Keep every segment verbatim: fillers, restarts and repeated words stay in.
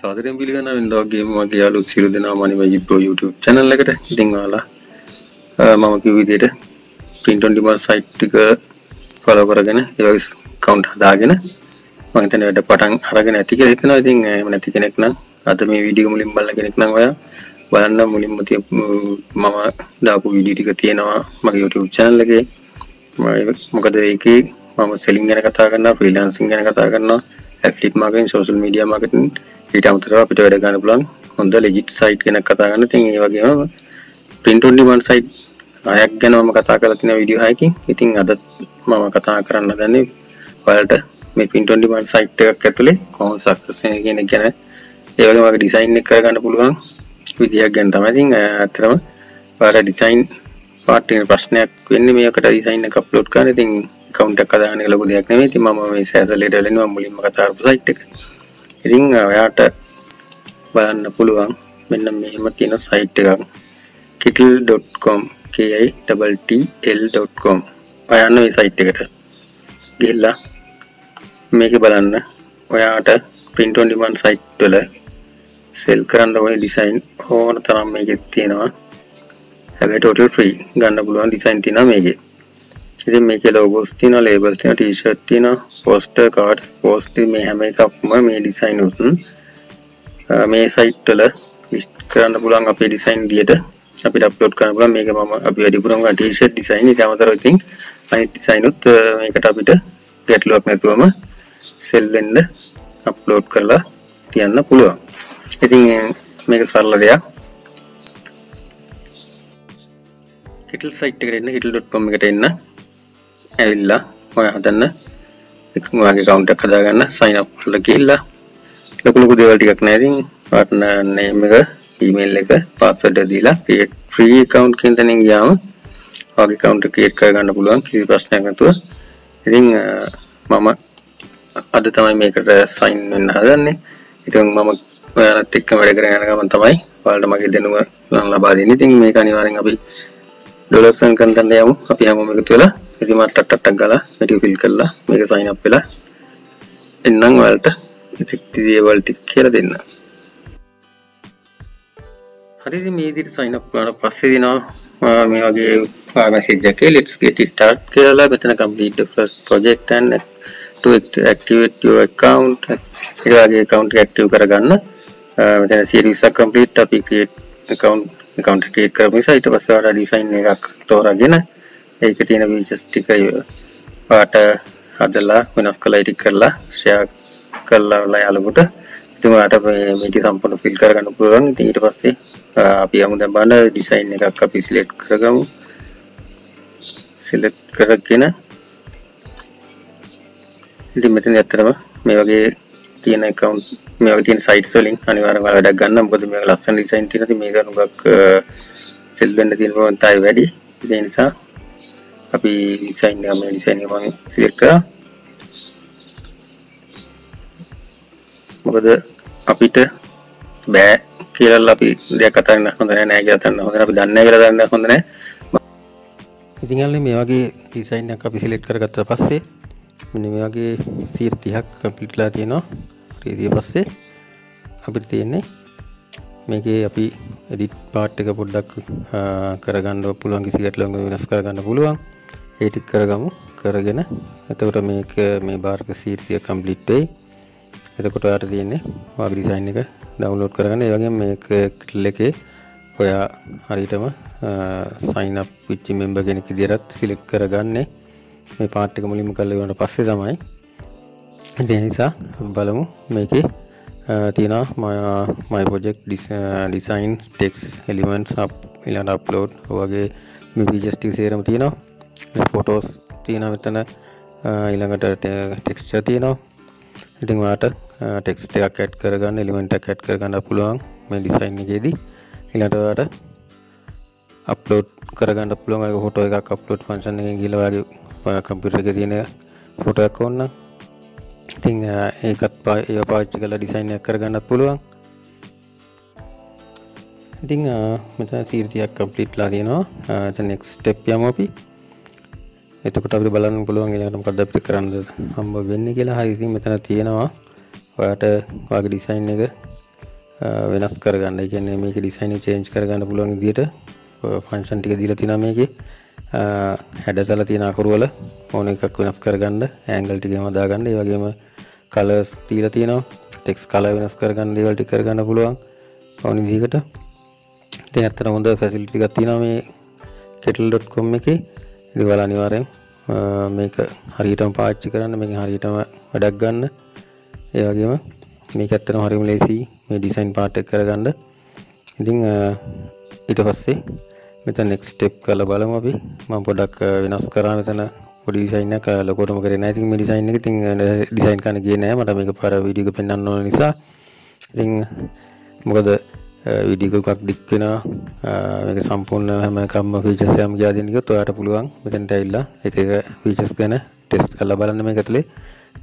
සාදරයෙන් පිළිගන්නවා වෙනදා වගේම මගේ යාළුවෝ සියලු දෙනාම අනිමයි ප්‍රෝ YouTube channel එකට. ඉතින් ඔයාලා මම කිව්ව විදිහට print on demand site ටික follow කරගෙන ඒ වගේ account හදාගෙන මම හිතන වැඩ පටන් අරගෙන ඇති කියලා හිතනවා. ඉතින් එහෙම නැති කෙනෙක් නම් අද මේ වීඩියෝ මුලින් බලලා කෙනෙක් නම් ඔයා බලන්න මුලින්ම මම දාපු වීඩියෝ ටික තියෙනවා මගේ YouTube channel එකේ. මොකද ඒකේ මම selling ගැන කතා කරනවා, freelancing ගැන කතා කරනවා, affiliate marketing, social media marketing ඊට අමතරව අපිට වැඩ ගන්න පුළුවන් හොඳ legit site ගැනක් කතා කරන්න. ඉතින් ඒ වගේම print on demand site හයක් ගැන මම කතා කරලා තියෙනවා වීඩියෝ හයකින්. ඉතින් අද මම කතා කරන්න හදන්නේ ඔයාලට මේ print on demand site එකක් ඇතුලේ කොහොමද success වෙන්නේ කියන එක ගැන, ඒ වගේම ඔයාගේ design එක කරගන්න පුළුවන් විදියක් ගැන තමයි. ඉතින් අතරම ඔයාලා design part එකේ ප්‍රශ්නයක් වෙන්නේ මේකට design එක upload කරන. ඉතින් account එකක් හදාගන්න එක ලොකු දෙයක් නෙමෙයි. ඉතින් මම මේ සැසලෙට වෙලෙනවා මුලින්ම කතා කරපු site එක. ඉතින් ඔයාට බලන්න පුළුවන් මෙන්න මෙහෙම තියෙන site එකක් kitl dot com k i t t l dot com. ඔයා යන්න මේ site එකට ගිහිල්ලා මේක බලන්න. ඔයාට print on demand site වල sell කරන්න ඕනේ design ඕන තරම් මේකේ තියෙනවා. හැබැයි total free ගන්න පුළුවන් design තියෙනවා මේකේ. ඉතින් මේකේ logos තියෙනවා, labels තියෙනවා, t-shirt තියෙනවා, poster cards, poster මේ හැම එකක්ම මේ design උත් මේ site වල list කරන්න පුළුවන් අපේ design විදියට අපිට upload කරන්න පුළුවන්. මේක මම අපි වැඩිපුරම ගන්න t-shirt design. ඊට අමතරව ඉතින් අනිත් design උත් මේකට අපිට ගැටලුවක් නැතුවම sell වෙන්න upload කරලා තියන්න පුළුවන්. ඉතින් මේක සරල දෙයක්. kitl site එකට එන්න, kitl dot com එකට එන්න. ඇවිල්ලා ඔයා හදන්න එකම වගේ account එකක් හදාගන්න sign up කරලා ගිහිල්ලා ලොකු ලොකු දේවල් ටිකක් නෑ. ඉතින් partner name එක, email එක, password දීලා create free account කියන තැනින් ගියාම ඔයාගේ account එක create කරගන්න පුළුවන් කිසි ප්‍රශ්නයක් නැතුව. ඉතින් මම අද තමයි මේකට sign වෙන්න හදන්නේ. ඉතින් මම ඔයාලත් එක්ක වැඩ කරගෙන යන ගමන් තමයි ඔයාලට මගේ දැනුම ලබා දෙන්නේ. ඉතින් මේක අනිවාර්යෙන් අපි dollar සංකන් ගන්න යමු. අපි හැමෝම එකතු වෙලා ඉතින් මට ටක් ටක් ගාලා මේක ෆිල් කරලා මේක සයින් අප් වෙලා එන්නම් ඔයාලට ඉතික්ටිවල් ටික කියලා දෙන්න. හරි, ඉතින් මේ විදිහට සයින් අප් කරලා පස්සේ දෙනවා මේ වගේ මැසේජ් එකේ let's get start කියලා. මෙතන complete the first project and to activate your account. ඒ වගේ account එක active කරගන්න මෙතන සීරීස් එක complete අපි create account account create කරපු නිසා ඊට පස්සේ ඔයාලා design එකක් තෝරාගෙන ඒක තියෙන features ටික පාට හදලා වෙනස් කරලා edit කරලා share කරලා ඔයාලට ඉතින් ඔයාලට මේක සම්පූර්ණ fill කරගන්න පුළුවන්. ඉතින් ඊට පස්සේ අපි යමු දැන් බලන්න design එකක් අපි select කරගමු. select කරගෙන ඉතින් මෙතන ඇත්තටම මේ වගේ තියෙන account මේ වගේ තියෙන sites වලින් අනිවාර්යයෙන්ම වැඩක් ගන්න. මොකද මේක ලස්සන design තියෙන. ඉතින් මේක නුඟක් sell වෙන්න තියෙන ප්‍රවණතාවය වැඩි. ඒ නිසා අපි design එක මේ design එක මම select කරා. මොකද අපිට බෑ කියලා අපි දෙයක් කතා කරන්න හොඳ නෑ කියලා හිතන්න හොඳ නෑ. අපි දන්නේ නැහැ කියලා දන්න හොඳ නෑ. ඉතින් අල්ලේ මේ වගේ design එකක් අපි select කරගත්තා පස්සේ මෙන්න මේ වගේ සීය තිහක් complete ලා තියෙනවා. හරි, ඊට පස්සේ අපිට තියෙන්නේ මේකේ අපි edit part එක පොඩ්ඩක් කරගන්න පුළුවන් කිසි ගැටලුවක් වෙනස් කරගන්න පුළුවන්. ඒ ටික කරගමු කරගෙන. එතකොට මේක මේ බාරක සීට් එක කම්ප්ලීට් වෙයි. එතකොට ඔයාලට තියෙන්නේ ඔයාගේ ඩිසයින් එක ඩවුන්ලෝඩ් කරගන්න. ඒ වගේම මේක kitl එකේ ඔයා හරියටම sign up with member කෙනෙක් විදිහට select කරගන්නේ. මේ part එක මුලින්ම කරලා ඉවරන පස්සේ තමයි. ඒ නිසා බලමු මේකේ තියෙනවා my project design text elements up ඊළඟ upload වගේ මේ features ටික සේරම තියෙනවා. මේ photos තියෙනවා මෙතන. ඊළඟට texture තියෙනවා. ඉතින් ඔයාලට text එකක් add කරගන්න, element එකක් add කරගන්න පුළුවන් මේ design එකේදී. ඊළඟට ඔයාලට upload කරගන්න පුළුවන් ඒක photo එකක් upload function එකෙන් ගිහලා ඔයාගේ ඔයාගේ computer එකේ තියෙන photo එකක් ඕන නම් ඉතින් ඒකත් ඒ පාවිච්චි කරලා ඩිසයින් එකක් කරගන්න පුළුවන්. ඉතින් මෙතන සීරියක් කම්ප්ලීට් ලා තියෙනවා. දැන් next step යමු අපි. එතකොට අපිට බලන්න පුළුවන් ඊළඟට මොකද අපිට කරන්න හම්බ වෙන්නේ කියලා. හරි, ඉතින් මෙතන තියෙනවා ඔයාට ඔයාගේ ඩිසයින් එක වෙනස් කරගන්න. ඒ කියන්නේ මේකේ ඩිසයින් එක චේන්ජ් කරගන්න පුළුවන් විදිහට ෆන්ක්ෂන් ටික දීලා තිනා මේකේ හැඩතල තියෙන අකුරු වල ඕන එකක් වෙනස් කරගන්න, ඇන්ගල් ටිකම දාගන්න, ඒ වගේම කලර්ස් තියලා තියෙනවා, ටෙක්ස්ට් කලර් වෙනස් කරගන්න දේවල් ටික කරගන්න පුළුවන් ඕන විදිහකට. ඉතින් අතන හොඳ ෆැසිලිටි එකක් තියෙනවා මේ kitl ඩොට් කෝම් එකේ. ඉතින් ඔයාලා අනිවාර්යෙන් මේක හරියටම පාවිච්චි කරන්න, මේක හරියටම වැඩක් ගන්න. ඒ වගේම මේක ඇත්තටම හරිම ලේසි මේ ඩිසයින් පාර්ට් එක කරගන්න. ඉතින් ඊට පස්සේ මෙතන next step කරලා බලමු අපි. මම පොඩ්ඩක් වෙනස් කරා මෙතන පොඩි ඩිසයින් එකක් ලොකෝටම කරේ නැහැ. ඉතින් මේ ඩිසයින් එක ඉතින් ඩිසයින් කරන්න ගියේ නැහැ මට මේක පාර වීඩියෝ එක පෙන්වන්න ඕන නිසා. ඉතින් මොකද වීඩියෝ එකක් දික් වෙනවා මේක සම්පූර්ණ හැම එකක්ම ෆීචර්ස් එකම කියලා දෙන්න කිව්වොත් ඔයාට පුළුවන් මෙතනට ඇවිල්ලා එක එක ෆීචර්ස් ගැන ටෙස්ට් කරලා බලන්න මේක ඇතුලේ.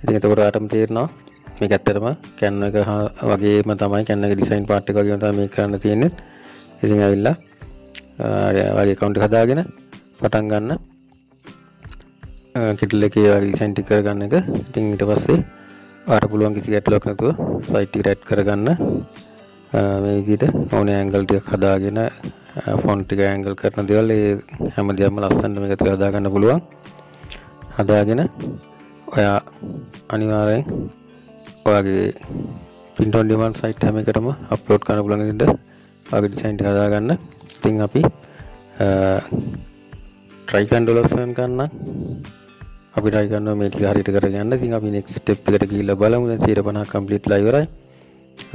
ඉතින් එතකොට ඔයාටම තේරෙනවා මේක ඇත්තටම කැන්ව එක වගේම තමයි කැන්ව එක ඩිසයින් පාර්ට් එක වගේම තමයි මේක කරන්න තියෙන්නේ. ඉතින් ඇවිල්ලා ඔයාගේ account එක හදාගෙන පටන් ගන්න kitl එකේ ඔයාගේ ඩිසයින් ටික කරගන්න එක. ඉතින් ඊට පස්සේ ඔයාට පුළුවන් කිසි ගැටලුවක් නැතුව සයිට් එකට ඇඩ් කරගන්න මේ විදිහට ඕනේ ඇන්ගල් ටිකක් හදාගෙන ෆොන්ට් ටික ඇන්ගල් කරන දේවල් ඒ හැමදේම ලස්සනට මේක ඇතුලේ හදා ගන්න පුළුවන්. හදාගෙන ඔයා අනිවාර්යෙන් ඔයාගේ print on demand site හැම එකටම අප්ලෝඩ් කරන්න පුළුවන් ඉතින්ද ඔයාගේ ඩිසයින් ටික හදා ගන්න. ඉතින් අපි try කරන ඩොලර්ස්ෙන් ගන්න අපි try කරනවා මේ ටික හරියට කරගන්න. ඉතින් අපි next step එකට ගිහිල්ලා බලමු. දැන් සියයට පනහක් complete ලා ඉවරයි.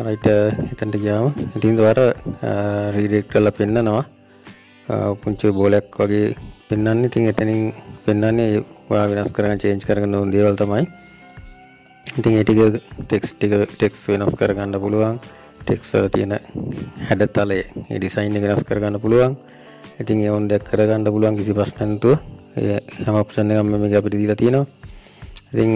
right එතනට ගියාම ඉතින් ඔයාට redirect කරලා පෙන්නනවා පුංචි බෝලයක් වගේ පෙන්නන්නේ. ඉතින් එතනින් පෙන්නන්නේ ඔයා වෙනස් කරගෙන change කරගෙන ඕන දේවල් තමයි. ඉතින් ඒ ටික ටෙක්ස්ට් ටික ටෙක්ස්ට් වෙනස් කරගන්න පුළුවන්, ටෙක්ස්ට් වල තියෙන හැඩතලයේ ඒ ඩිසයින් එක වෙනස් කරගන්න පුළුවන්. ඉතින් ඒ වොන් දෙයක් කරගන්න පුළුවන් කිසි ප්‍රශ්නයක් නැතුව. ඒ හැම ඔප්ෂන් එකක්ම මේක අපිට දීලා තියෙනවා. ඉතින්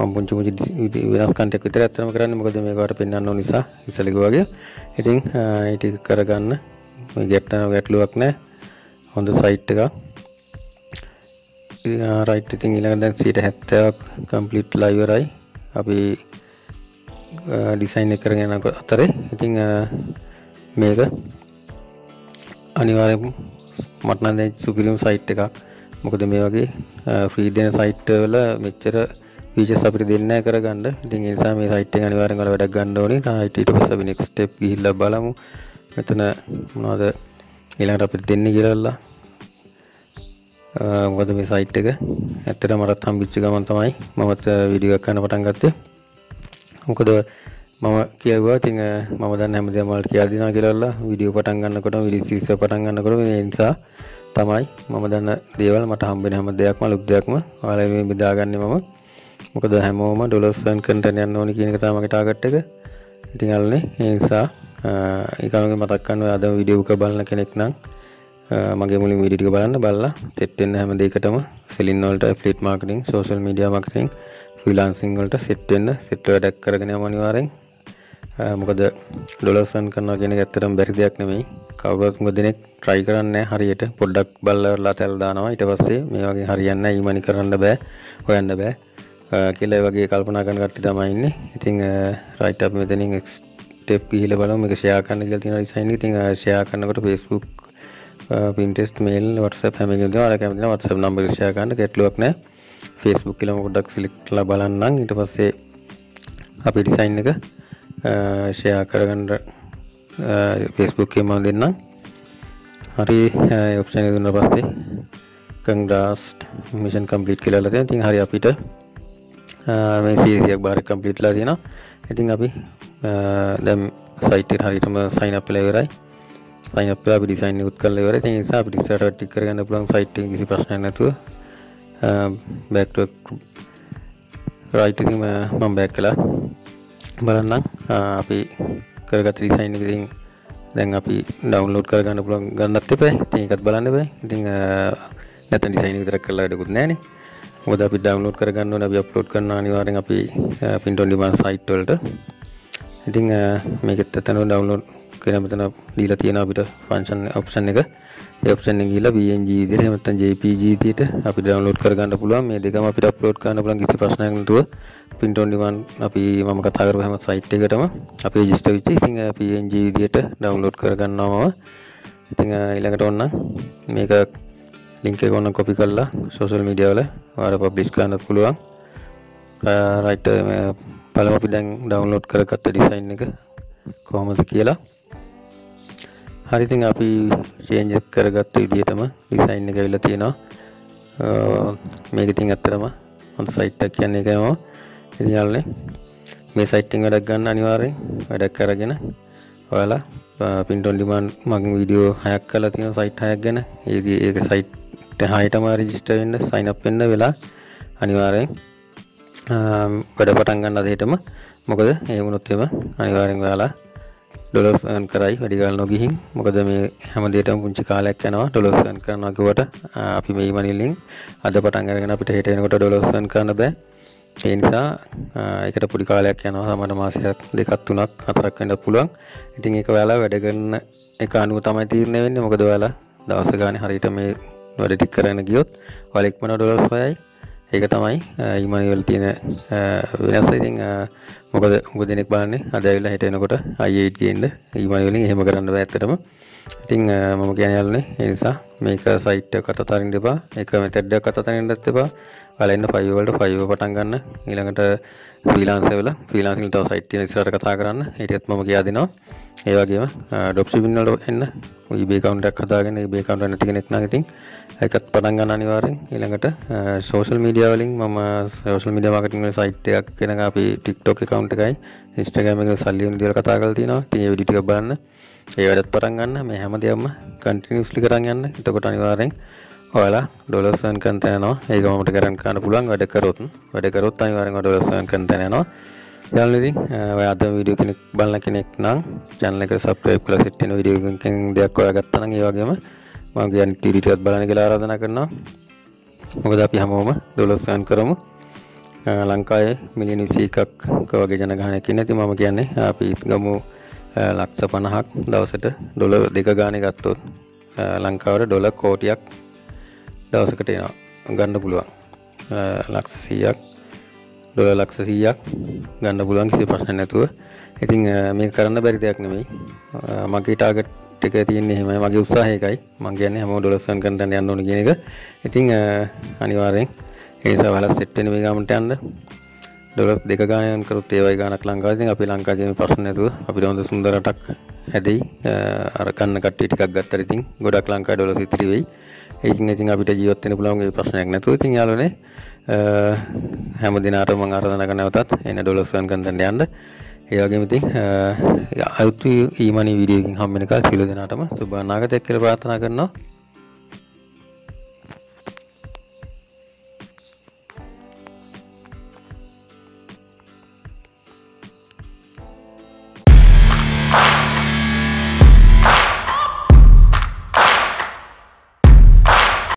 මම පුංචි පුංචි වෙනස් කන්ටෙක් විතර අත්‍තරම කරන්නේ මොකද මේක වට පෙන්වන්න ඕන නිසා ඉස්සෙල්ලා ගියා වගේ. ඉතින් ඒ ටික කරගන්න මේ ගැටන ගැටලුවක් නැහැ. හොඳ සයිට් එකක්. right ඉතින් ඊළඟට දැන් සියයට හැත්තෑවක් complete ලා ඉවරයි. අපි ඩිසයින් එක කරගෙන යන අතරේ ඉතින් මේක අනිවාර්යයෙන්ම මට නම් දැන් සුපිරිම සයිට් එකක්. මොකද මේ වගේ ෆ්‍රී දෙන සයිට් වල මෙච්චර ෆීචර්ස් අපිට දෙන්නේ නැහැ කරගන්න. ඉතින් ඒ නිසා මේ සයිට් එක අනිවාර්යෙන් ඔයාලා වැඩක් ගන්න ඕනේ. right ඊට පස්සේ අපි next step ගිහිල්ලා බලමු මෙතන මොනවද ඊළඟට අපිට දෙන්නේ කියලා. මොකද මේ සයිට් එක ඇත්තටම මට හම්බෙච්ච ගමන් තමයි මමත් වීඩියෝ එකක් කරන්න පටන් ගත්තේ. මොකද මම කියවුවා ඉතින් මම දැන් හැමදේම වලට කියලා දෙනවා කියලාලා වීඩියෝ පටන් ගන්නකොටම විලිසිස පටන් ගන්නකොටම ඒ නිසා තමයි මම දැන් දේවල් මට හම්බෙන හැම දෙයක්ම ලොකු දෙයක්ම ඔයාලා මේ බෙදාගන්නේ මම. මොකද හැමෝම ඩොලර්ස් වලින් කන්ටෙන්ට් යන්න ඕනේ කියන එක තමයි මගේ ටාගට් එක. ඉතින් අල්ලනේ ඒ නිසා ඒකමගේ මතක් ගන්න අද වීඩියෝ එක බලන කෙනෙක් නම් මගේ මුලින් වීඩියෝ ටික බලන්න බලලා සෙට් වෙන්න හැම දෙයකටම සෙලින් වලට affiliate marketing, social media marketing, freelancing වලට සෙට් වෙන්න සෙට් වැඩක් කරගෙන යම අනිවාර්යෙන්. මොකද ඩොලර්ස් අන් කරනවා කියන එක ඇත්තටම බැරි දෙයක් නෙමෙයි. කවුරුත් මොකද දෙනෙක් try කරන්නේ හරියට පොඩ්ඩක් බලලා තැල් දානවා. ඊට පස්සේ මේ වගේ හරියන්නේ නැහැ, ඊමණි කරන්න බෑ, හොයන්න බෑ කියලා ඒ වගේ කල්පනා කරන කට්ටිය තමයි ඉන්නේ. ඉතින් right up මෙතනින් step ගිහිල්ලා බලමු මේක share කරන්න කියලා තියෙනවා design එක. ඉතින් share කරනකොට Facebook, Pinterest, mail, WhatsApp හැම එකකම ඔයාලා කැමති නම් WhatsApp number එක share කරන්න ගැටලුවක් නැහැ. Facebook කියලා පොඩ්ඩක් select කරලා බලන්නම්. ඊට පස්සේ අපේ design එක share කරගන්න Facebook එකේ මම දෙන්නම්. හරි ඒ option එක දුන්නා පස්සේ congrats mission complete කියලා ලා තියෙනවා. ඉතින් හරි අපිට මේ series එක බාර complete ලා තියෙනවා. ඉතින් අපි දැන් site එකට හරියටම sign up වෙලා ඉවරයි. sign up අපි design එකත් කරලා ඉවරයි. ඒ නිසා අපිට ඉස්සරහට ටික කරගන්න පුළුවන් site එකේ කිසි ප්‍රශ්නයක් නැතුව back to right එකම මම back කළා බලන්නම් අපි කරගත්ත design එක. ඉතින් දැන් අපි download කරගන්න පුළුවන් ගන්නත් එපා. ඉතින් ඒකත් බලන්න බෑ. ඉතින් නැත්නම් design එක විතරක් කරලා වැඩකුත් නැහනේ. මොකද අපි download කරගන්න ඕනේ, අපි upload කරනවා අනිවාර්යෙන් අපි print on demand site වලට. ඉතින් මේකත් ඇත්තටම download kena matan lila tiena abita function option එක ඒ option එක ගිහලා png විදිහට නැත්නම් jpg විදිහට අපි download කර ගන්න පුළුවන් මේ දෙකම අපිට upload කරන්න පුළුවන් කිසි ප්‍රශ්නයක් නැතුව print on demand අපි මම කතා කරපු හැම site එකකටම අපි register වෙච්ච ඉතින් png විදිහට download කර ගන්නවා මම ඉතින් ඊළඟට ඕන නම් මේක link එක ඕන copy කරලා social media වල ඔයාලා publish කරන්නත් පුළුවන් right පළව අපි දැන් download කරගත්ත design එක කොහොමද කියලා හරි ඉතින් අපි change කරගත්ත විදිහටම design එක ඇවිල්ලා තියෙනවා මේක ඉතින් ඇත්තටම on site එක කියන්නේ ඒකම ඉතින් යාළුවනේ මේ site එකෙන් වැඩක් ගන්න අනිවාර්යෙන් වැඩක් අරගෙන ඔයාලා print on demand මගේ video හයක් කරලා තියෙනවා site හයක් ගැන ඒදී ඒක site හයටම register වෙන්න sign up වෙන්න වෙලා අනිවාර්යෙන් pada patang kan ada itu mah, makanya ini menurutnya mah, aniwaring galah dollar scan kerai, hari gal nogi hing, makanya kami hamat itu pun cikal ekkan awal dollar scan karena kita, api mei mani link, ada patang kan kita itu ini kita dollar scan karena deh, ini sa, kita puri cikal ekkan awal sama sama sih dekat tunak, apa rakkan itu pulang, ini kebala, hari kan ikan utama itu ini makanya kebala, dah sekarang hari itu mei hari dikeran giot, balik mana dollar saya ඒක තමයි ඊමන් වල තියෙන වෙනස. ඉතින් මොකද මොකද දෙනෙක් බලන්නේ අද ඇවිල්ලා හිට වෙනකොට i eight ගේන්න ඊමන් වලින් එහෙම කරන්න බෑ ඇත්තටම. ඉතින් මම කියන්නේ යාළුවනේ ඒ නිසා මේක සයිට් එකකට අතරින් දෙපා ඒක මෙතඩ් එකකට අතරින් දෙන්නත් එපා. ඔයාලා ඉන්න ෆයිව් වලට ෆයිව් පටන් ගන්න. ඊළඟට ෆ්‍රීලාන්සර් වල ෆ්‍රීලාන්සින් වල තව සයිට් තියෙන ඉස්සරහට කතා කරන්න. ඒකත් මම කියා දෙනවා. ඒ වගේම ඩ්‍රොප් ෂිපින් වලට එන්න eBay account එකක් හදාගෙන eBay account එක නැති කෙනෙක් නම් ඉතින් ඒකත් පටන් ගන්න අනිවාර්යෙන්. ඊළඟට social media වලින් මම social media marketing වල site එකක් වෙනකම් අපි TikTok account එකයි Instagram එකේ සල්ලි වුණ දේවල් කතා කරලා තියෙනවා. ඉතින් ඒ video ටික බලන්න. ඒ වැඩත් පටන් ගන්න. මේ හැමදේම continuously කරන් යන්න. එතකොට අනිවාර්යෙන් ඔයාලා dollars earn කරන්න යනවා. ඒක මමට කරන් කරන්න පුළුවන් වැඩ කරොත්. වැඩ කරොත් අනිවාර්යෙන් dollars earn කරන්න යනවා. යාළුවනේ ඉතින් ඔය අද video කෙනෙක් බලන කෙනෙක් නම් channel එකට subscribe කරලා set වෙන video එකකින් දෙයක් හොයාගත්තා නම් ඒ වගේම මම කියන්නේ ටීවී ටිකක් බලන්න කියලා ආරාධනා කරනවා. මොකද අපි හැමෝම dollars earn කරමු. ලංකාවේ මිලියන විසි එකක් වගේ ජනගහනයක් ඉන්න. ඉතින් මම කියන්නේ අපි ගමු ලක්ෂ පනහක් දවසට ඩොලර් දෙක ගානේ ගත්තොත් ලංකාවට ඩොලර් කෝටියක් දවසකට එනවා ගන්න පුළුවන්. ලක්ෂ සීයක් ඩොලර් ලක්ෂ සීයක් ගන්න පුළුවන් කිසි ප්‍රශ්නයක් නැතුව. ඉතින් මේක කරන්න බැරි දෙයක් නෙමෙයි. මගේ ටාගට් එක තියෙන්නේ එහෙමයි මගේ උත්සාහය එකයි මම කියන්නේ හැමෝම ඩොලර්ස් earn කරන්න යන්න ඕන කියන එක. ඉතින් අනිවාර්යෙන් ඒ නිසා ඔයාලා සෙට් වෙන මේ ගාමට යන්න ඩොලර් දෙක ගාන earn කරොත් ඒ වගේ ගානක් ලංකාවේ. ඉතින් අපි ලංකාවේ මේ ප්‍රශ්න නැතුව අපිට හොඳ සුන්දර රටක් හැදෙයි. අර ගන්න කට්ටිය ටිකක් ගත්තට ඉතින් ගොඩක් ලංකාවේ ඩොලර් ඉතිරි වෙයි. ඒකින් ඉතින් අපිට ජීවත් වෙන්න පුළුවන් ඒ ප්‍රශ්නයක් නැතුව. ඉතින් යාළුවනේ හැම දිනාටම මම ආරාධනා කරනවා නැවතත් එන ඩොලර්ස් earn කරන්න යන්න. ඒ වගේම ඉතින් අලුත් ඊමණි වීඩියෝ එකකින් හම්බ වෙනකල් සියලු දෙනාටම සුබ අනාගතයක් කියලා ප්‍රාර්ථනා කරනවා.